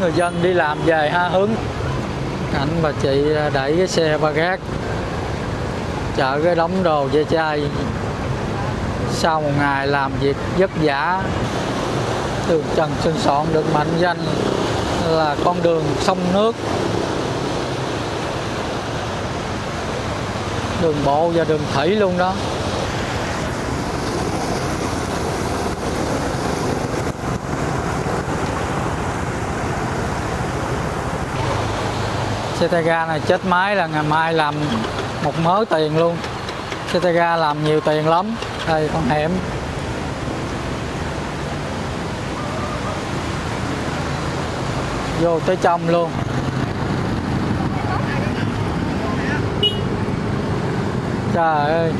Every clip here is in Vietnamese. người dân đi làm về há hứng. Anh và chị đẩy cái xe ba gác chở cái đống đồ ve chai. Sau một ngày làm việc vất vả, đường Trần Xuân Soạn được mệnh danh là con đường sông nước. Đường bộ và đường thủy luôn đó. Xe tay ga này chết máy là ngày mai làm một mớ tiền luôn. Xe tay ga làm nhiều tiền lắm. Đây con hẻm. Vô tới trong luôn. Trời ơi.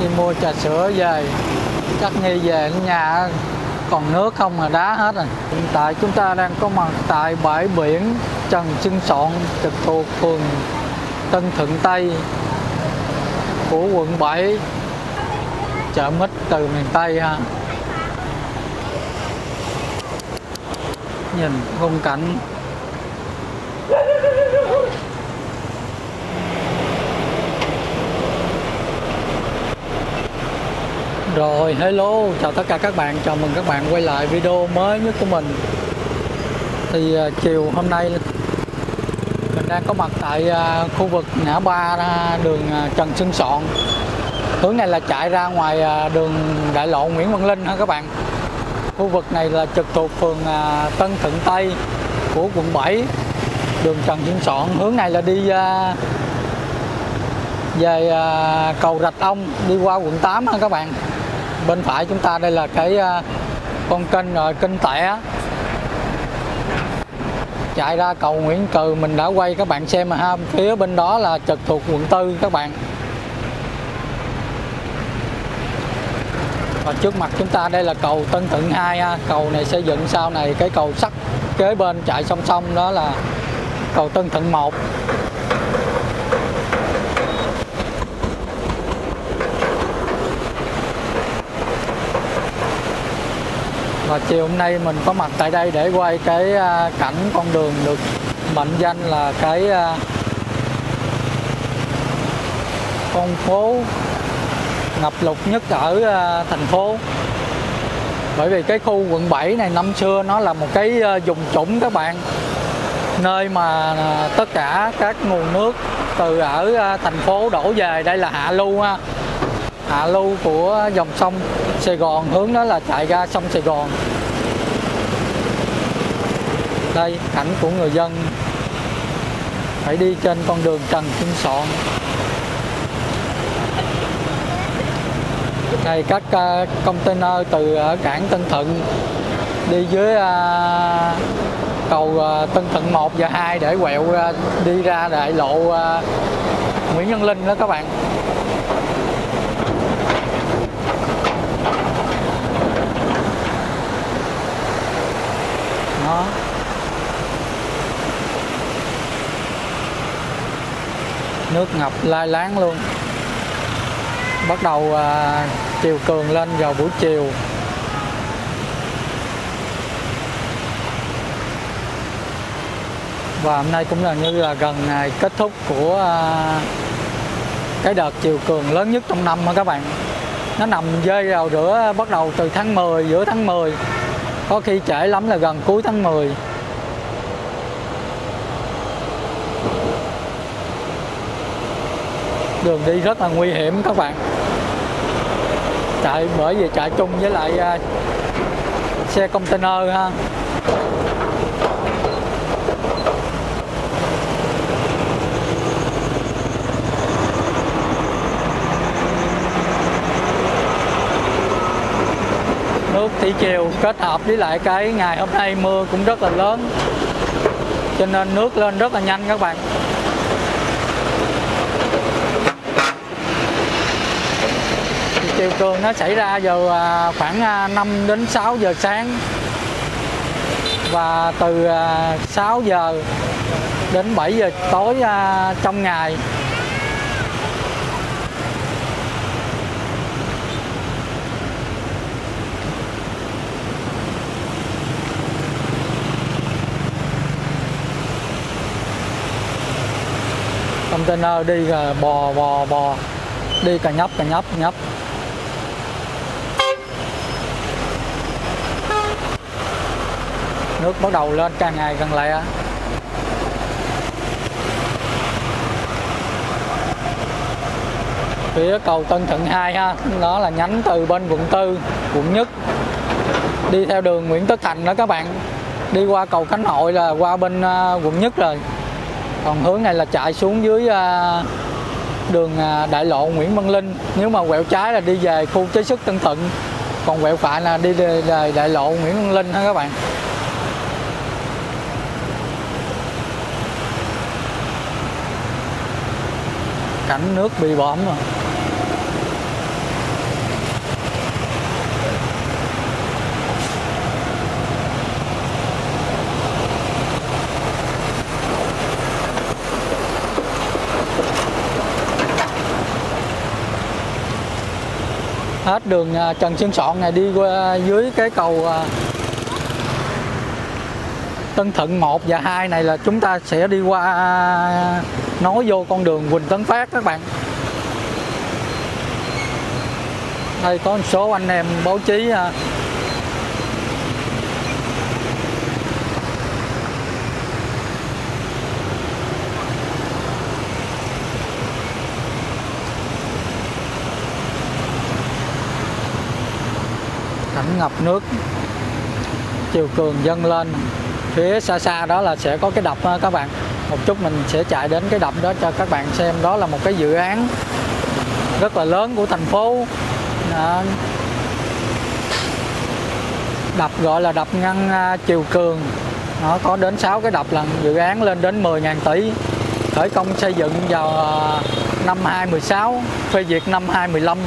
Đi mua trà sữa về. Chắc nghi về đến nhà còn nước không mà đá hết rồi. Hiện tại chúng ta đang có mặt tại bãi biển Trần Xuân Soạn trực thuộc phường Tân Thượng Tây của quận 7. Chợ mít từ miền Tây ha. Nhìn khung cảnh. Rồi, hello, chào tất cả các bạn, chào mừng các bạn quay lại video mới nhất của mình. Thì chiều hôm nay mình đang có mặt tại khu vực ngã ba đường Trần Xuân Soạn. Hướng này là chạy ra ngoài đường đại lộ Nguyễn Văn Linh ha các bạn. Khu vực này là trực thuộc phường Tân Thượng Tây của quận 7. Đường Trần Xuân Soạn hướng này là đi về cầu Rạch Ông đi qua quận 8 ha các bạn. Bên phải chúng ta đây là cái con kênh rồi kênh Tẻ. Chạy ra cầu Nguyễn Cừ mình đã quay các bạn xem mà ha. Phía bên đó là trực thuộc quận 4 các bạn. Và trước mặt chúng ta đây là cầu Tân Thượng 2 ha. Cầu này xây dựng sau này cái cầu sắt kế bên chạy song song đó là cầu Tân Thượng 1. Và chiều hôm nay mình có mặt tại đây để quay cái cảnh con đường được mệnh danh là cái con phố ngập lụt nhất ở thành phố. Bởi vì cái khu quận 7 này năm xưa nó là một cái vùng trũng các bạn. Nơi mà tất cả các nguồn nước từ ở thành phố đổ về, đây là hạ lưu ha. Hạ lưu của dòng sông Sài Gòn, hướng đó là chạy ra sông Sài Gòn. Đây, cảnh của người dân phải đi trên con đường Trần Xuân Soạn. Đây, các container từ ở cảng Tân Thuận đi dưới cầu Tân Thuận 1 và 2 để quẹo đi ra đại lộ Nguyễn Văn Linh đó các bạn. Đó. Nước ngập lai láng luôn. Bắt đầu chiều cường lên vào buổi chiều. Và hôm nay cũng là như là gần ngày kết thúc của cái đợt chiều cường lớn nhất trong năm các bạn. Nó nằm rơi vào giữa bắt đầu từ tháng 10, giữa tháng 10. Có khi trễ lắm là gần cuối tháng 10. Đường đi rất là nguy hiểm các bạn. Chạy bởi vì chạy chung với lại xe container ha. Nước thủy triều kết hợp với lại cái ngày hôm nay mưa cũng rất là lớn, cho nên nước lên rất là nhanh các bạn. Chiều cường nó xảy ra vào khoảng 5 đến 6 giờ sáng, và từ 6 giờ đến 7 giờ tối trong ngày. container đi bò, đi cà nhấp. Nước bắt đầu lên càng ngày càng lẹ. Phía cầu Tân Thận 2 ha, đó là nhánh từ bên quận 4, quận Nhất đi theo đường Nguyễn Tất Thành đó các bạn. Đi qua cầu Khánh Hội là qua bên quận Nhất rồi. Còn hướng này là chạy xuống dưới đường đại lộ Nguyễn Văn Linh. Nếu mà quẹo trái là đi về khu chế xuất Tân Thuận, còn quẹo phải là đi về đại lộ Nguyễn Văn Linh ha các bạn. Cảnh nước bị bõm rồi. Hết đường Trần Xuân Soạn này đi qua dưới cái cầu Tân Thận 1 và 2 này là chúng ta sẽ đi qua nối vô con đường Huỳnh Tấn Phát các bạn. Đây có một số anh em báo chí cảnh ngập nước, chiều cường dâng lên. Phía xa xa đó là sẽ có cái đập các bạn. Một chút mình sẽ chạy đến cái đập đó cho các bạn xem. Đó là một cái dự án rất là lớn của thành phố. Đập gọi là đập ngăn chiều cường. Nó có đến 6 cái đập, là dự án lên đến 10.000 tỷ. Khởi công xây dựng vào năm 2016, phê duyệt năm 2015.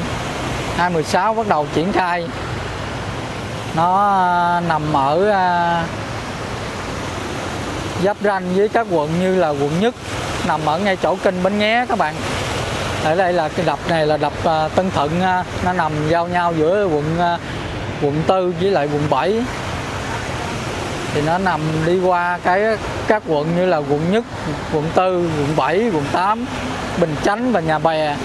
2016 bắt đầu triển khai. Nó nằm ở giáp ranh với các quận như là quận Nhất, nằm ở ngay chỗ kênh Bến Nghé các bạn. Ở đây là cái đập này là đập Tân Thận, nó nằm giao nhau giữa quận 4 với lại quận 7. Thì nó nằm đi qua các quận như là quận Nhất, quận 4, quận 7, quận 8, Bình Chánh và Nhà Bè.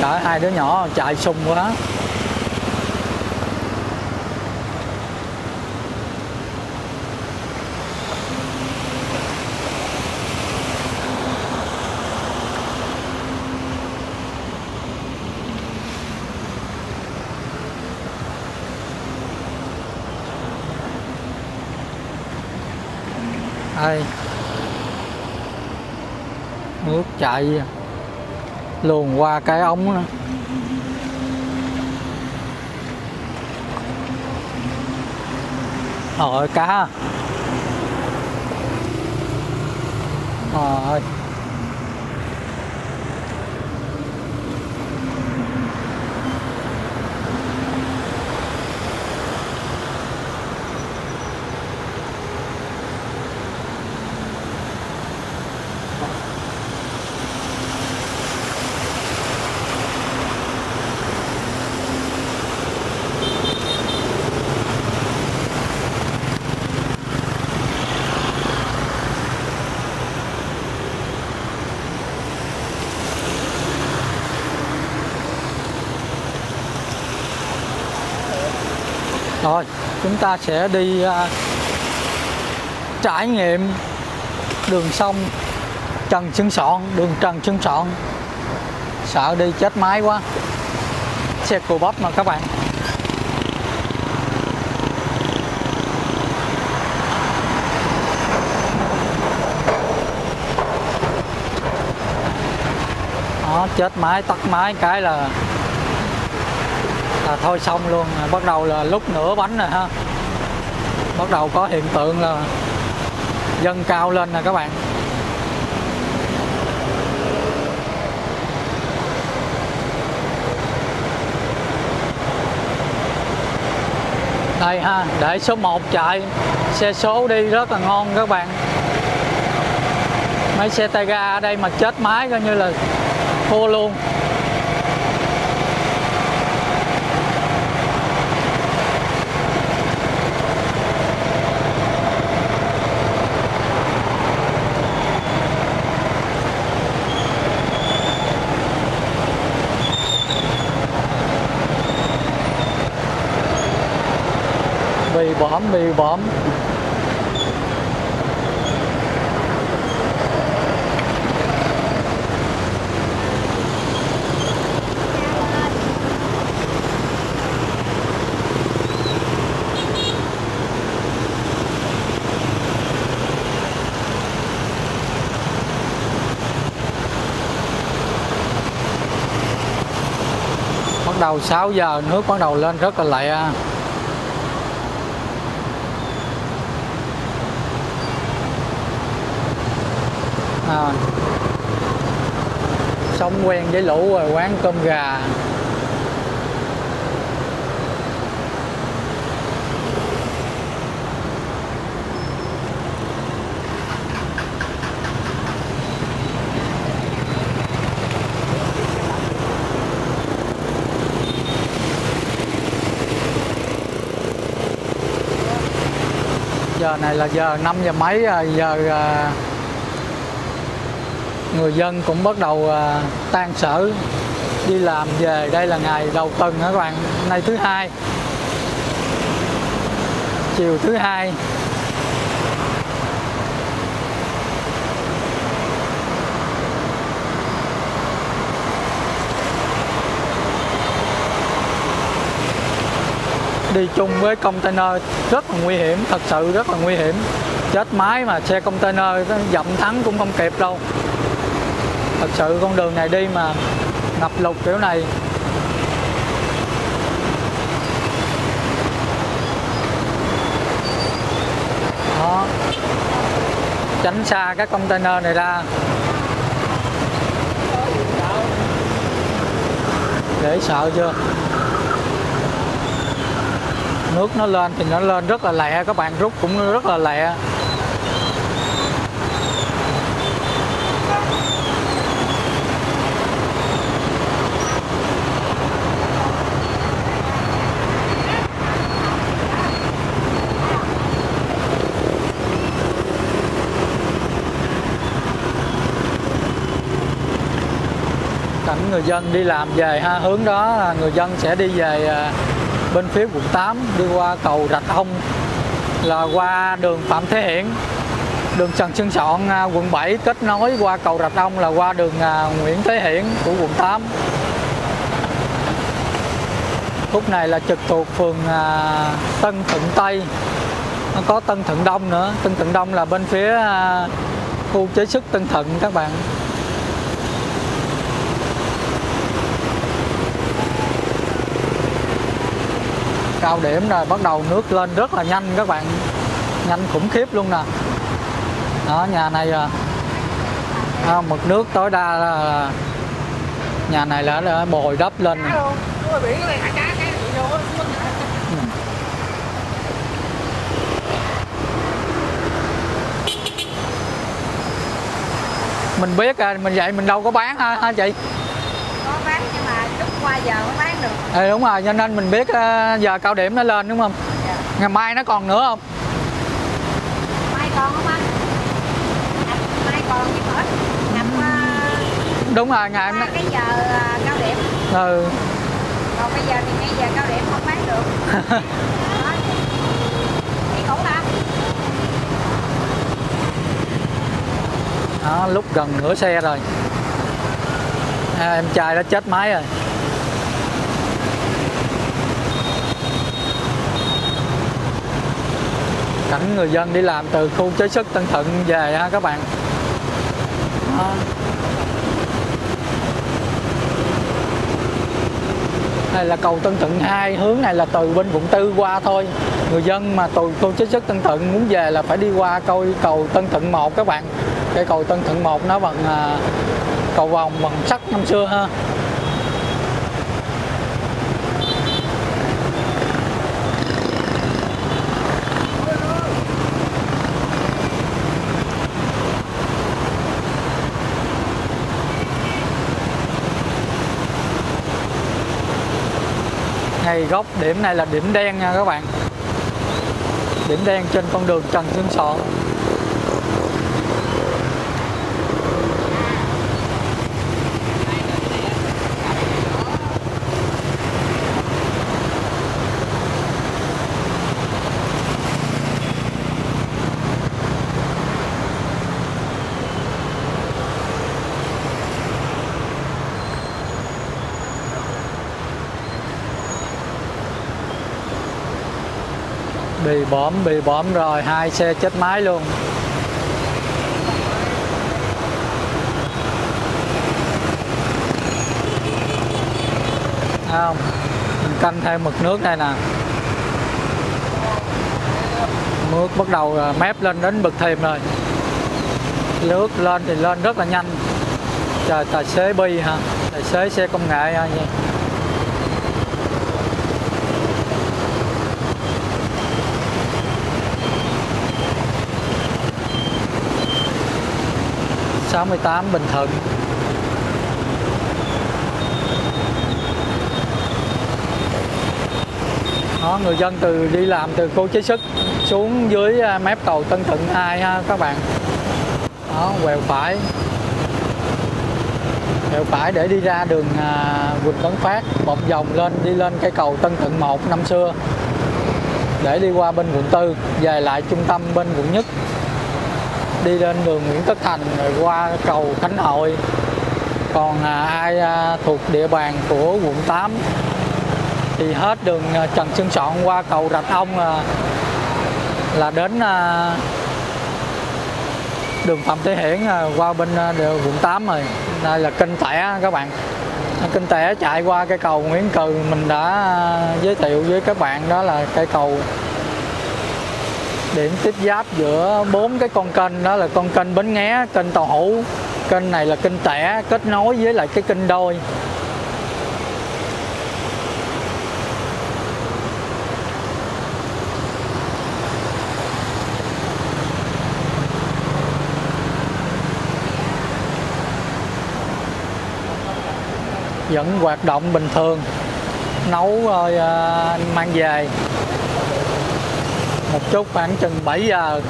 Trời ơi, hai đứa nhỏ chạy sung quá. Đây, nước chạy luồn qua cái ống đó. Trời ơi, cá. Trời ơi. Rồi, chúng ta sẽ đi trải nghiệm đường sông Trần Xuân Soạn, đường Trần Xuân Soạn. Sợ đi chết máy quá. Xe cù bắp mà các bạn. Đó, chết máy, tắt máy cái là thôi xong luôn. Bắt đầu là lúc nửa bánh rồi ha, bắt đầu có hiện tượng là dâng cao lên nè các bạn. Đây ha, để số 1 chạy, xe số đi rất là ngon các bạn. Mấy xe tay ga ở đây mà chết máy coi như là thua luôn. Mì bóm. Đầu 6 giờ nước bắt đầu lên rất là lẹ. Sống quen với lũ rồi, quán cơm gà. Giờ này là giờ 5 giờ mấy rồi, giờ người dân cũng bắt đầu tan sở đi làm về. Đây là ngày đầu tuần các bạn, nay thứ hai, chiều thứ hai. Đi chung với container rất là nguy hiểm, thật sự rất là nguy hiểm. Chết máy mà xe container dậm thắng cũng không kịp đâu. Thật sự con đường này đi mà ngập lụt kiểu này. Đó. Tránh xa các container này ra. Để sợ chưa? Nước nó lên thì nó lên rất là lẹ, các bạn rút cũng rất là lẹ. Cảnh người dân đi làm về ha, hướng đó người dân sẽ đi về bên phía quận 8, đi qua cầu Rạch Ông là qua đường Phạm Thế Hiển, đường Trần Xuân Soạn quận 7 kết nối qua cầu Rạch Ông là qua đường Nguyễn Thế Hiển của quận 8. Khúc này là trực thuộc phường Tân Thượng Tây, nó có Tân Thượng Đông nữa. Tân Thượng Đông là bên phía khu chế xuất Tân Thuận các bạn. Cao điểm rồi, bắt đầu nước lên rất là nhanh các bạn, nhanh khủng khiếp luôn nè. Đó, nhà này mực nước tối đa là nhà này là bồi đắp lên. Mình biết rồi, mình vậy mình đâu có bán hả chị? Có bán nhưng mà lúc qua giờ mới bán được. Ừ, đúng rồi, cho nên mình biết giờ cao điểm nó lên đúng không? Dạ. Ngày mai nó còn nữa không? Mai còn không anh? Mai còn chứ hết. Đúng rồi, ngày mai cái giờ cao điểm. Ừ. Còn bây giờ thì ngay giờ cao điểm không bán được. Thì cũng hả? Đó, lúc gần nửa xe rồi. À, em trai đã chết máy rồi. Cảnh người dân đi làm từ khu chế xuất Tân Thuận về ha các bạn. Đó. Đây là cầu Tân Thuận 2, hướng này là từ bên quận 4 qua thôi. Người dân mà từ khu chế xuất Tân Thuận muốn về là phải đi qua cầu Tân Thuận 1 các bạn. Cái cầu Tân Thuận 1 nó bằng cầu vòng bằng sắt năm xưa ha. Ngay góc điểm này là điểm đen nha các bạn. Điểm đen trên con đường Trần Xuân Soạn. Bị bõm rồi, hai xe chết máy luôn. Thấy không? Mình canh thêm mực nước đây nè. Nước bắt đầu mép lên đến bực thềm rồi. Nước lên thì lên rất là nhanh. Trời, tài xế bi hả? Tài xế xe công nghệ hả? Vậy. 68 Bình Thuận. Đó, người dân từ đi làm từ khu chế xuất xuống dưới mép cầu Tân Thượng Tây ha các bạn. Đó, quẹo phải để đi ra đường Huỳnh Tấn Phát, một vòng lên đi lên cây cầu Tân Thượng 1 năm xưa để đi qua bên quận 4 về lại trung tâm bên quận nhất, đi lên đường Nguyễn Tất Thành rồi qua cầu Khánh Hội. Còn ai thuộc địa bàn của quận 8 thì hết đường Trần Xuân Soạn qua cầu Rạch Ông là đến đường Phạm Thế Hiển qua bên quận 8 rồi. Đây là kênh Tẻ các bạn. Kênh Tẻ chạy qua cây cầu Nguyễn Cừ mình đã giới thiệu với các bạn, đó là cây cầu điểm tiếp giáp giữa 4 cái con kênh, đó là con kênh Bến Nghé, kênh Tàu Hũ, kênh này là kênh Tẻ kết nối với lại cái kênh Đôi. Vẫn hoạt động bình thường, nấu rồi mang về một chút, khoảng chừng 7 giờ,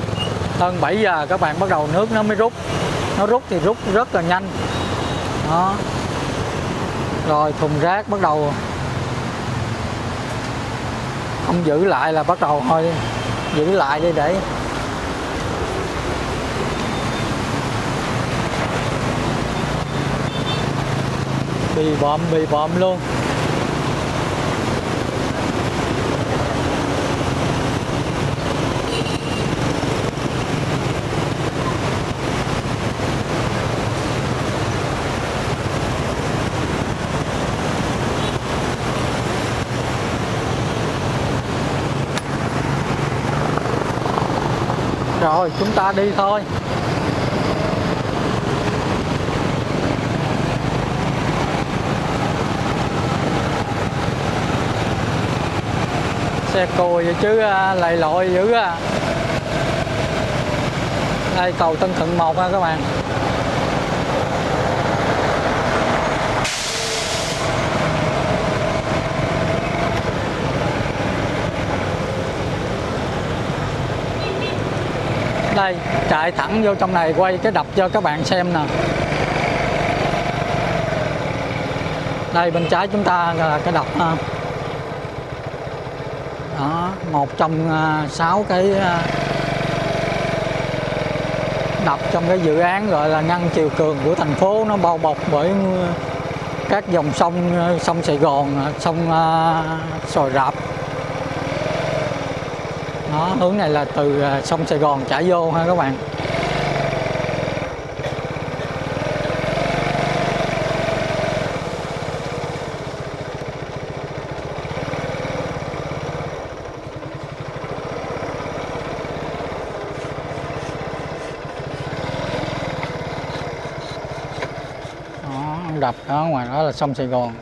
hơn 7 giờ các bạn bắt đầu nước nó mới rút. Nó rút thì rút rất là nhanh. Đó. Rồi thùng rác bắt đầu không giữ lại là bắt đầu thôi, giữ lại đi để bị bọm luôn. Rồi chúng ta đi thôi. Xe cùi vậy chứ lầy lội dữ à. Đây cầu Tân Thận 1 ha các bạn. Đây chạy thẳng vô trong này, quay cái đập cho các bạn xem nè. Đây bên trái chúng ta là cái đập ha. Đó, một trong 6 cái đập trong cái dự án gọi là ngăn chiều cường của thành phố, nó bao bọc bởi các dòng sông, sông Sài Gòn, sông Sồi Rạp. Đó, hướng này là từ sông Sài Gòn chảy vô ha các bạn. Đập đó, ngoài đó là sông Sài Gòn.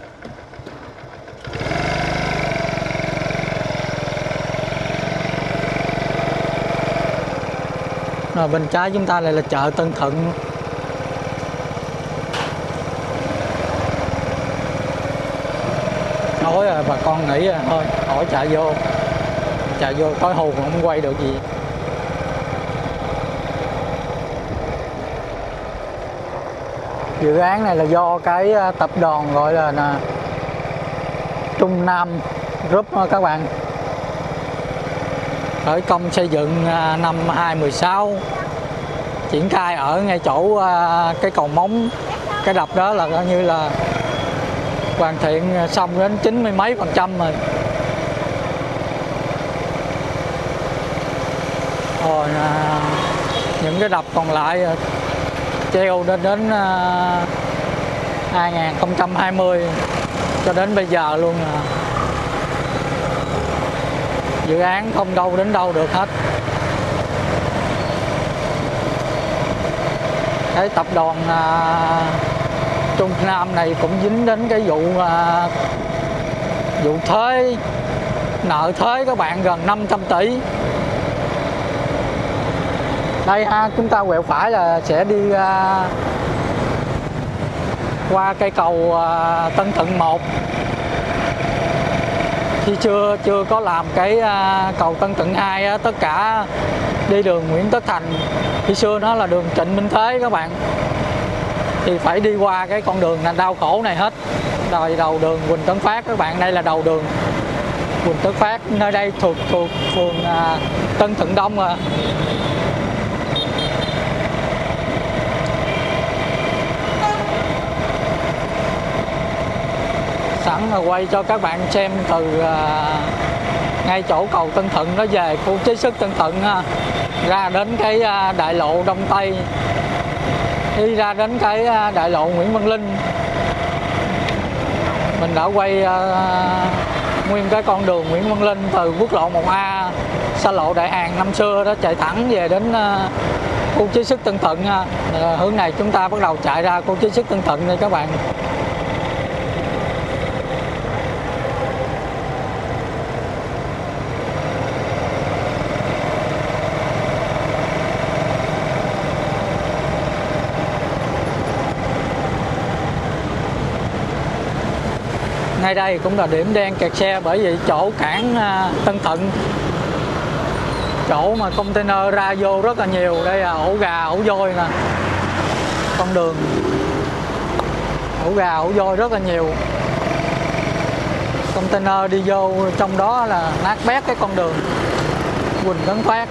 Rồi bên trái chúng ta lại là chợ Tân Thận. Nói rồi bà con nghĩ rồi, thôi khỏi chạy vô tối hù cũng không quay được gì. Dự án này là do cái tập đoàn gọi là Trung Nam Group các bạn, khởi công xây dựng năm 2016, triển khai ở ngay chỗ cái cầu Móng. Cái đập đó là coi như là hoàn thiện xong đến 90 mấy phần trăm rồi. Rồi những cái đập còn lại treo đến 2020 cho đến bây giờ luôn à. Dự án không đâu đến đâu được hết. Cái tập đoàn Trung Nam này cũng dính đến cái vụ thuế, nợ thuế các bạn gần 500 tỷ. Đây ha, chúng ta quẹo phải là sẽ đi qua cây cầu Tân Thuận 1. Khi chưa có làm cái cầu Tân Thuận 2 á, tất cả đi đường Nguyễn Tất Thành, khi xưa nó là đường Trịnh Minh Thế các bạn, thì phải đi qua cái con đường này đau khổ này hết. Rồi đầu đường Huỳnh Tấn Phát các bạn, đây là đầu đường Huỳnh Tấn Phát, nơi đây thuộc phường Tân Thượng Đông à. Sẵn là quay cho các bạn xem từ ngay chỗ cầu Tân Thận nó về khu chế xuất Tân Thận ha, ra đến cái đại lộ Đông Tây, đi ra đến cái đại lộ Nguyễn Văn Linh. Mình đã quay nguyên cái con đường Nguyễn Văn Linh từ quốc lộ 1A, xa lộ Đại Hàn năm xưa đó, chạy thẳng về đến khu chế xuất Tân Thận ha. Hướng này chúng ta bắt đầu chạy ra khu chế xuất Tân Thận đây các bạn. Ngay đây cũng là điểm đen kẹt xe, bởi vì chỗ cảng Tân Thận, chỗ mà container ra vô rất là nhiều. Đây là ổ gà ổ voi nè, con đường ổ gà ổ voi rất là nhiều, container đi vô trong đó là nát bét cái con đường Huỳnh Tấn Phát.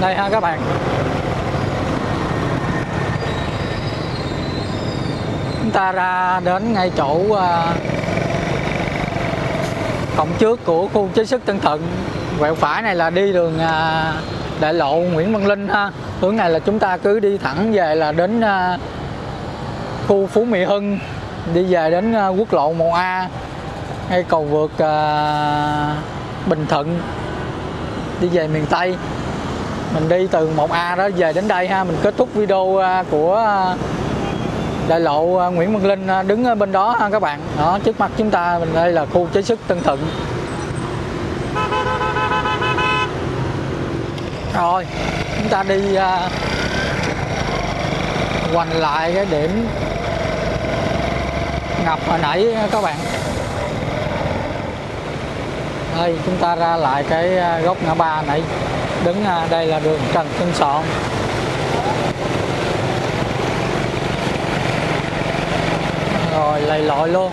Đây ha các bạn, chúng ta ra đến ngay chỗ cổng trước của khu chế xuất Tân Thuận. Quẹo phải này là đi đường đại lộ Nguyễn Văn Linh ha. Hướng này là chúng ta cứ đi thẳng về là đến khu Phú Mỹ Hưng, đi về đến quốc lộ 1A, ngay cầu vượt Bình Thuận, đi về miền Tây. Mình đi từ 1A đó về đến đây ha. Mình kết thúc video của đại lộ Nguyễn Văn Linh, đứng bên đó ha các bạn. Đó, trước mặt chúng ta mình đây là khu chế xuất Tân Thuận. Rồi chúng ta đi quanh lại cái điểm ngập hồi nãy các bạn. Đây chúng ta ra lại cái góc ngã ba nãy. Đứng đây là đường Trần Xuân Soạn. Rồi lầy lội luôn.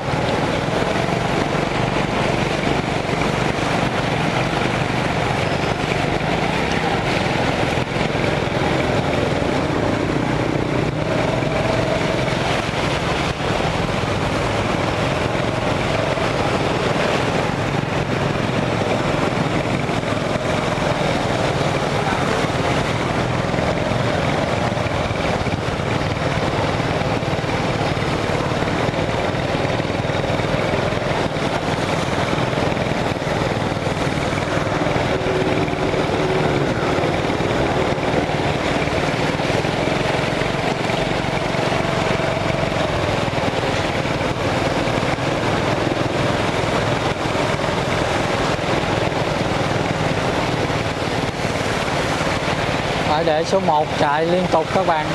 Để số 1 chạy liên tục các bạn.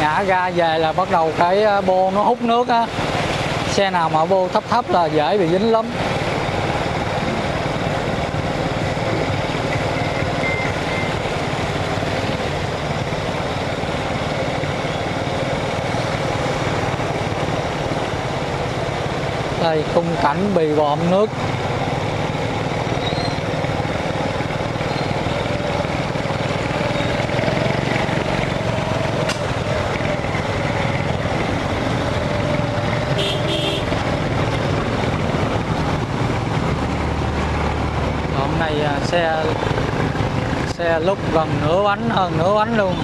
Ngã ra về là bắt đầu cái bô nó hút nước á. Xe nào mà bô thấp thấp là dễ bị dính lắm. Đây, khung cảnh bì bọm nước. Hôm nay xe lúc gần nửa bánh, hơn nửa bánh luôn.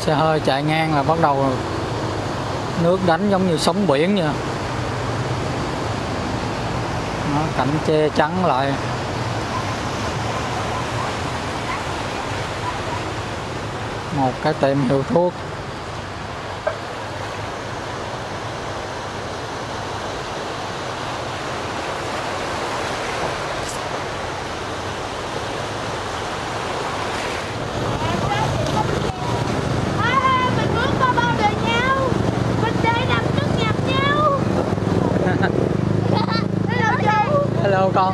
Xe hơi chạy ngang là bắt đầu nước đánh giống như sóng biển vậy. Nó cảnh che chắn lại. Một cái tiệm hiệu thuốc. Con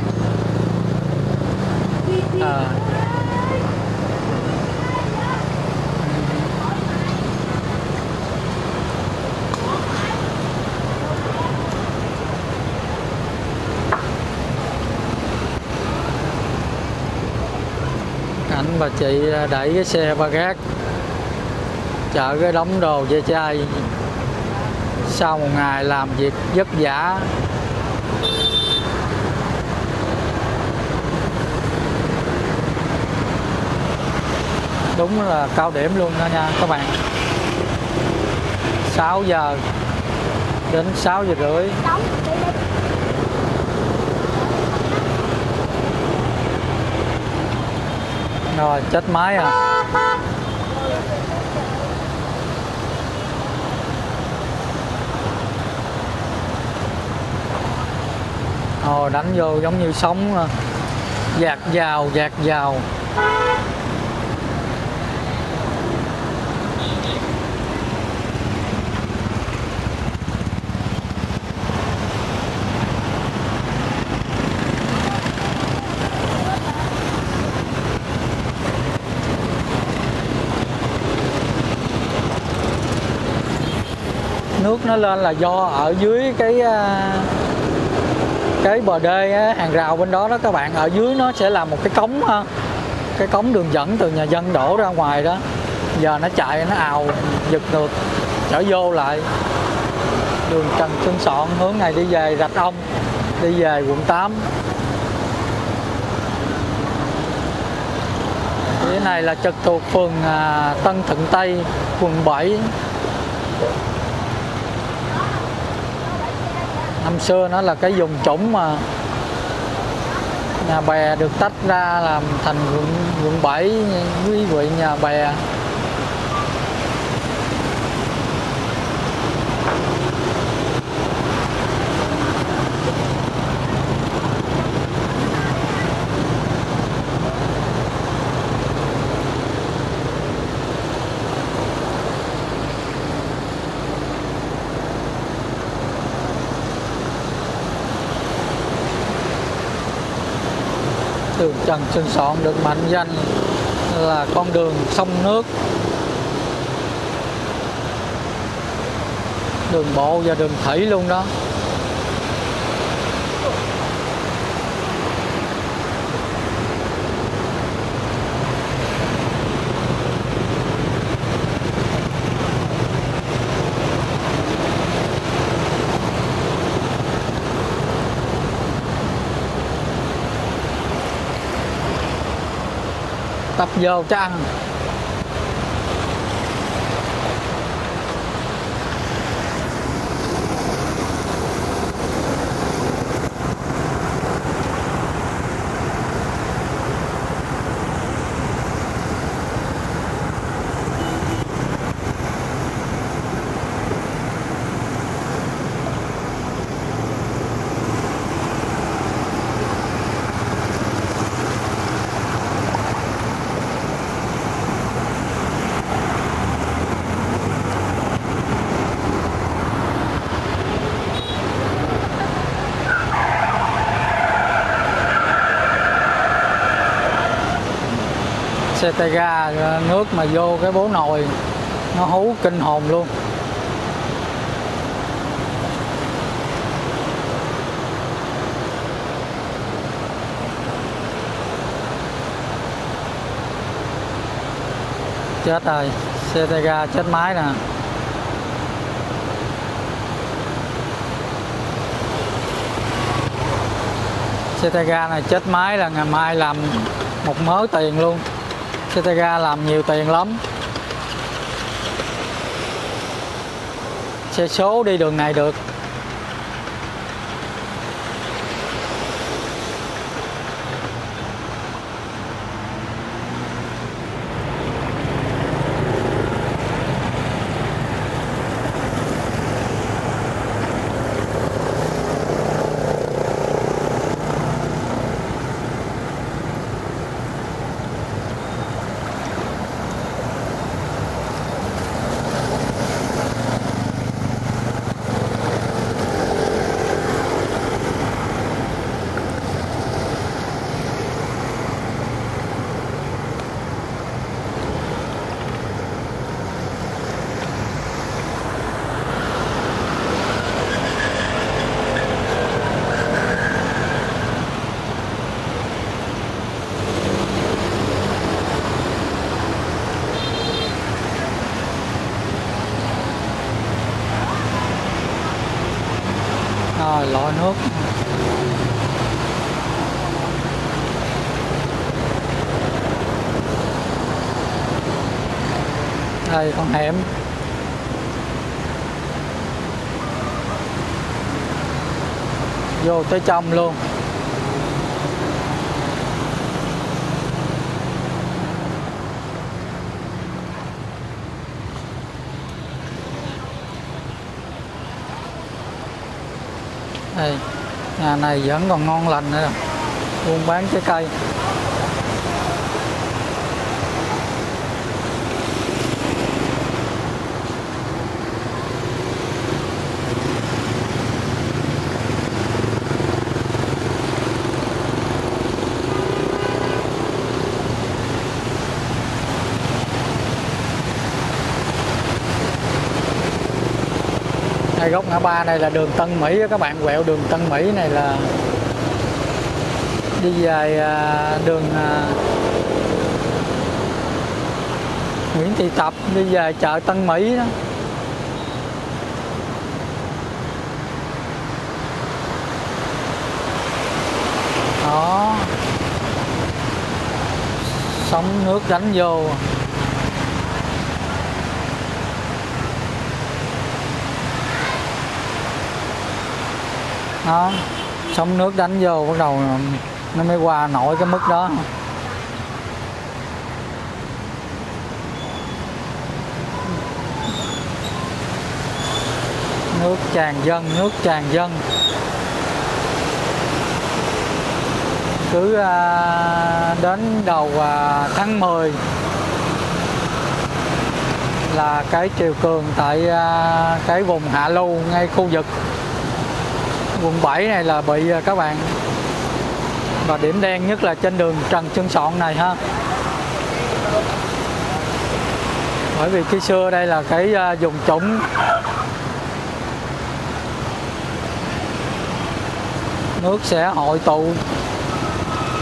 cảnh bà chị đẩy cái xe ba gác chở cái đống đồ ve chai sau một ngày làm việc vất vả. Đúng là cao điểm luôn đó nha các bạn. 6 giờ đến 6 giờ rưỡi. Rồi chết máy à. Rồi đánh vô giống như sóng. Dạt vào, dạt vào. Nước nó lên là do ở dưới cái bờ đê á, hàng rào bên đó đó các bạn. Ở dưới nó sẽ là một cái cống ha. Cái cống đường dẫn từ nhà dân đổ ra ngoài đó. Giờ nó chạy nó ào giật ngược trở vô lại. Đường Trần Xuân Soạn hướng này đi về Rạch Ông, đi về quận 8. Cái này là trực thuộc phường Tân Thượng Tây, quận 7. Năm xưa nó là cái vùng trũng mà Nhà Bè được tách ra làm thành quận 7 với huyện Nhà Bè. Đường Trần Xuân Soạn được mệnh danh là con đường sông nước. Đường bộ và đường thủy luôn đó. Tập vô cho ăn. xe tay ga, nước mà vô cái bố nồi nó hú kinh hồn luôn. Chết rồi, xe tay ga chết máy nè. Xe tay ga này chết máy là ngày mai làm một mớ tiền luôn. Xe tay ga làm nhiều tiền lắm. Xe số đi đường này được. Lọ nước. Đây con hẻm. Vô tới trong luôn. Đây, nhà này vẫn còn ngon lành nữa, buôn bán trái cây. Góc ngã ba này là đường Tân Mỹ, các bạn quẹo đường Tân Mỹ này là đi về đường Nguyễn Thị Tập, đi về chợ Tân Mỹ đó. Đó, sóng nước đánh vô. Đó, sóng nước đánh vô bắt đầu nó mới qua nổi cái mức đó. Nước tràn dân, nước tràn dân. Cứ đến đầu tháng 10 là cái triều cường tại cái vùng hạ lưu ngay khu vực quận 7 này là bị các bạn. Và điểm đen nhất là trên đường Trần Xuân Soạn này ha. Bởi vì khi xưa đây là cái vùng trũng. Nước sẽ hội tụ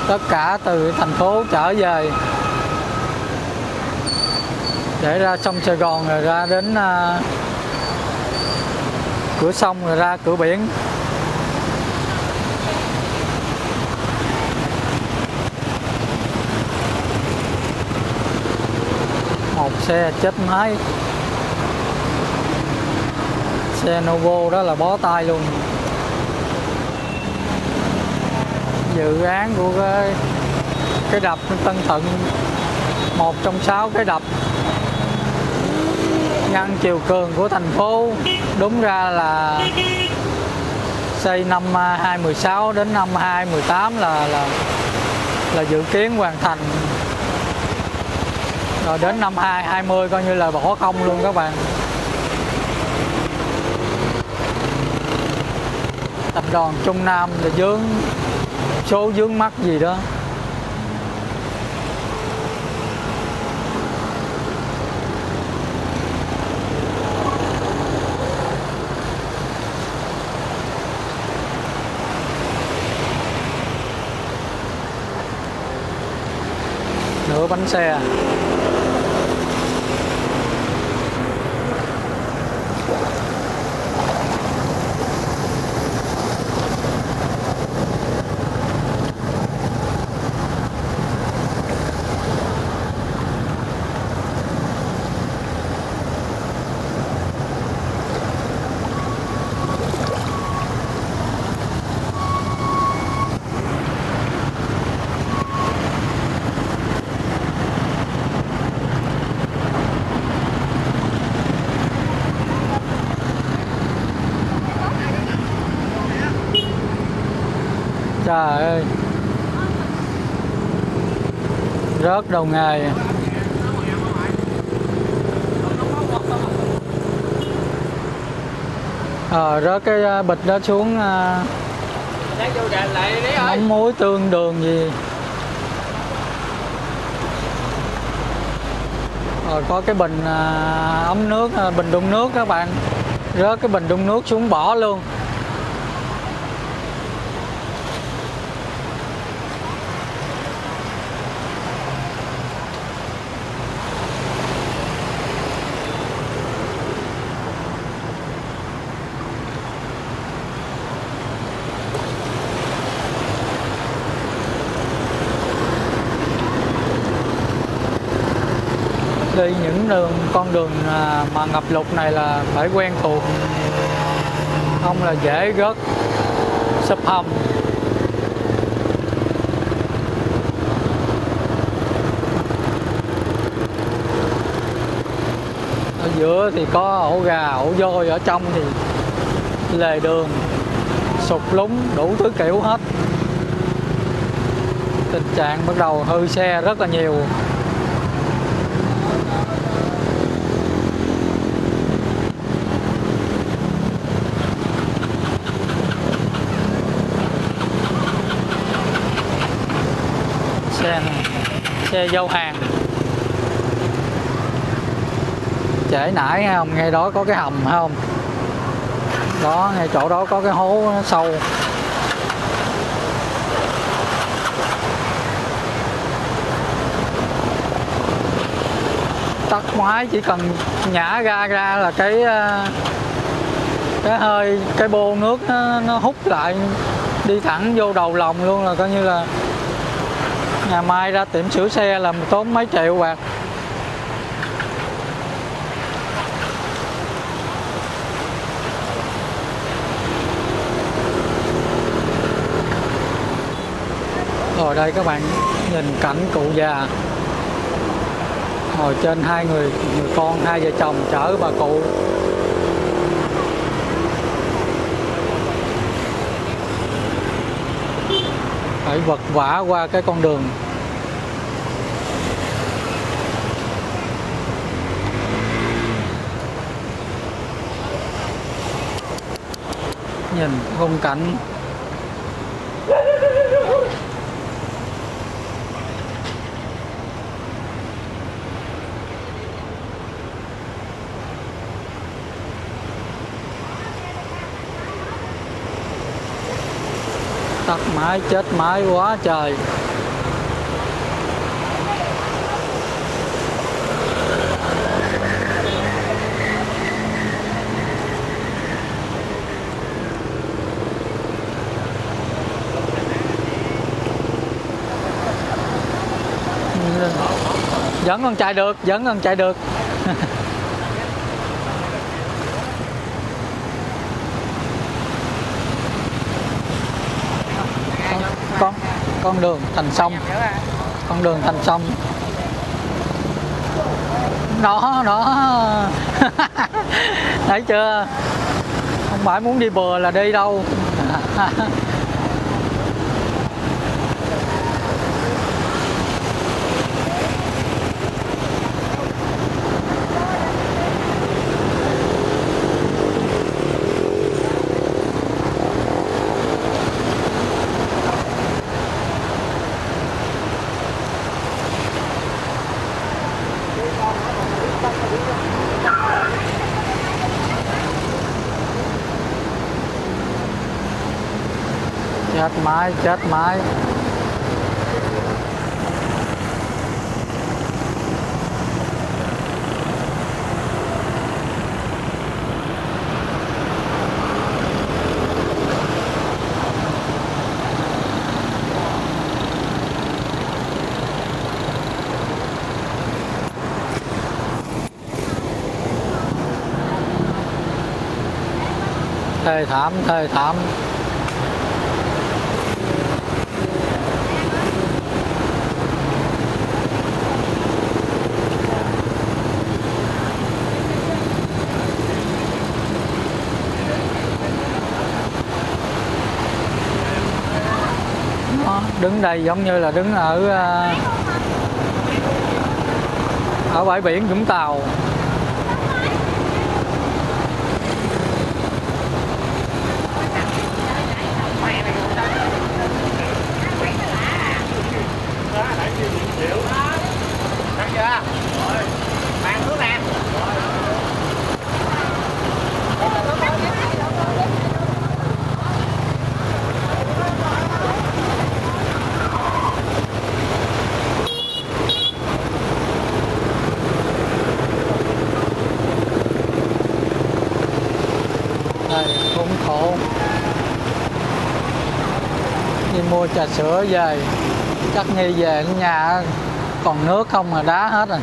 tất cả từ thành phố trở về để ra sông Sài Gòn, rồi ra đến cửa sông, rồi ra cửa biển. Xe chết máy, xe Novo đó là bó tay luôn. Dự án của cái đập Tân Thận, một trong 6 cái đập ngăn triều cường của thành phố, đúng ra là xây năm 2016 đến năm 2018 là dự kiến hoàn thành. Rồi đến năm 2020 coi như là bỏ không luôn các bạn. Tập đoàn Trung Nam là vướng số vướng mắc gì đó. nửa bánh xe. Trời ơi, rớt đầu ngày. Rớt cái bịch đó xuống, mắm muối tương đường gì. Rồi có cái bình ống nước, bình đun nước các bạn. Rớt cái bình đun nước xuống bỏ luôn. Đi những con đường mà ngập lụt này là phải quen thuộc, không là dễ rớt sập hầm. Ở giữa thì có ổ gà, ổ voi, ở trong thì lề đường sụt lún đủ thứ kiểu hết. Tình trạng bắt đầu hư xe rất là nhiều. Xe giao hàng trễ nãy hay không, ngay đó có cái hầm hay không, đó ngay chỗ đó có cái hố nó sâu. Tắt máy chỉ cần nhả ra là cái bô nước nó hút lại đi thẳng vô đầu lòng luôn, là coi như là ngày mai ra tiệm sửa xe là tốn mấy triệu bạc. Ở đây các bạn nhìn cảnh cụ già ngồi trên hai người con, hai vợ chồng chở bà cụ. Phải vật vã qua cái con đường. Nhìn khung cảnh. Tắt máy chết máy quá trời. Vẫn còn chạy được, vẫn còn chạy được. Con đường thành sông, con đường thành sông đó thấy chưa, không phải muốn đi bừa là đi đâu. Chết máy, chết máy. thê thảm. Đứng đây giống như là đứng ở bãi biển Vũng Tàu. Mua trà sữa về chắc Nghi về đến nhà còn nước không mà đá hết rồi.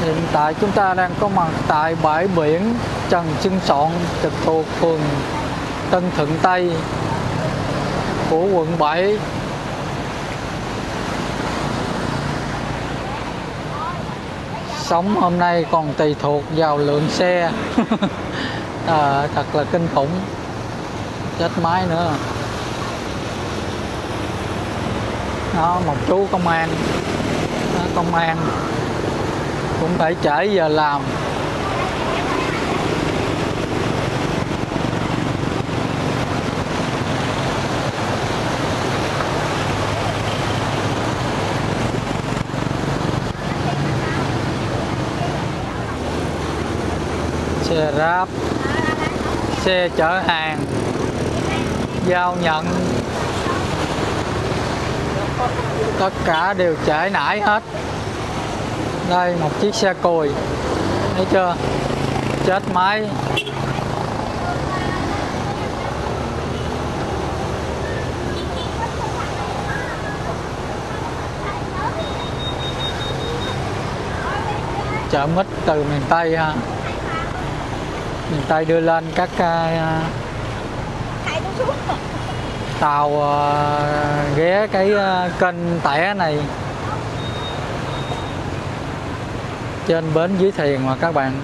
Hiện tại chúng ta đang có mặt tại bãi biển Trần Xuân Soạn trực thuộc phường Tân Thượng Tây của quận 7. Sống hôm nay còn tùy thuộc vào lượng xe. Thật là kinh khủng. Chết máy nữa. Đó, một chú công an. Đó, công an cũng phải trễ giờ làm. Xe ráp, xe chở hàng, giao nhận, tất cả đều trễ nải hết. Đây một chiếc xe cùi, thấy chưa, chết máy. Chợ mít từ miền Tây ha, miền Tây đưa lên các tàu ghé cái kênh Tẻ này, trên bến dưới thuyền mà các bạn.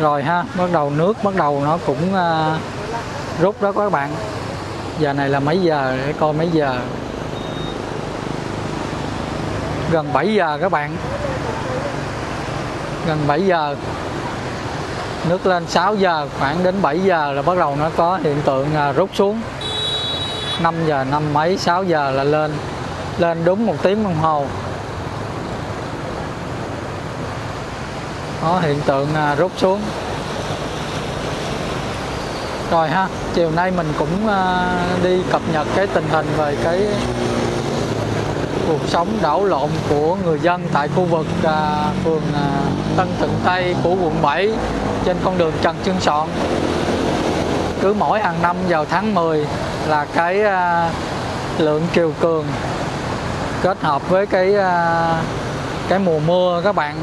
Rồi ha, bắt đầu nước bắt đầu nó cũng rút đó các bạn. Giờ này là mấy giờ để coi mấy giờ, gần 7 giờ các bạn, gần 7 giờ nước lên 6 giờ, khoảng đến 7 giờ là bắt đầu nó có hiện tượng rút xuống. 5 giờ năm mấy 6 giờ là lên đúng một tiếng đồng hồ, có hiện tượng rút xuống. Rồi ha, chiều nay mình cũng đi cập nhật cái tình hình về cái cuộc sống đảo lộn của người dân tại khu vực phường Tân Thượng Tây của quận 7 trên con đường Trần Xuân Soạn. Cứ mỗi hàng năm vào tháng 10 là cái lượng triều cường kết hợp với cái mùa mưa các bạn.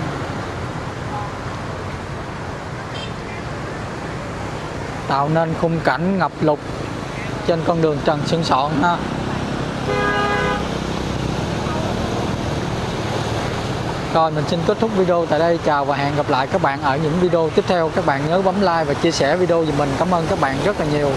Tạo nên khung cảnh ngập lụt trên con đường Trần Xuân Soạn ha. Rồi mình xin kết thúc video tại đây. Chào và hẹn gặp lại các bạn ở những video tiếp theo. Các bạn nhớ bấm like và chia sẻ video giùm mình. Cảm ơn các bạn rất là nhiều.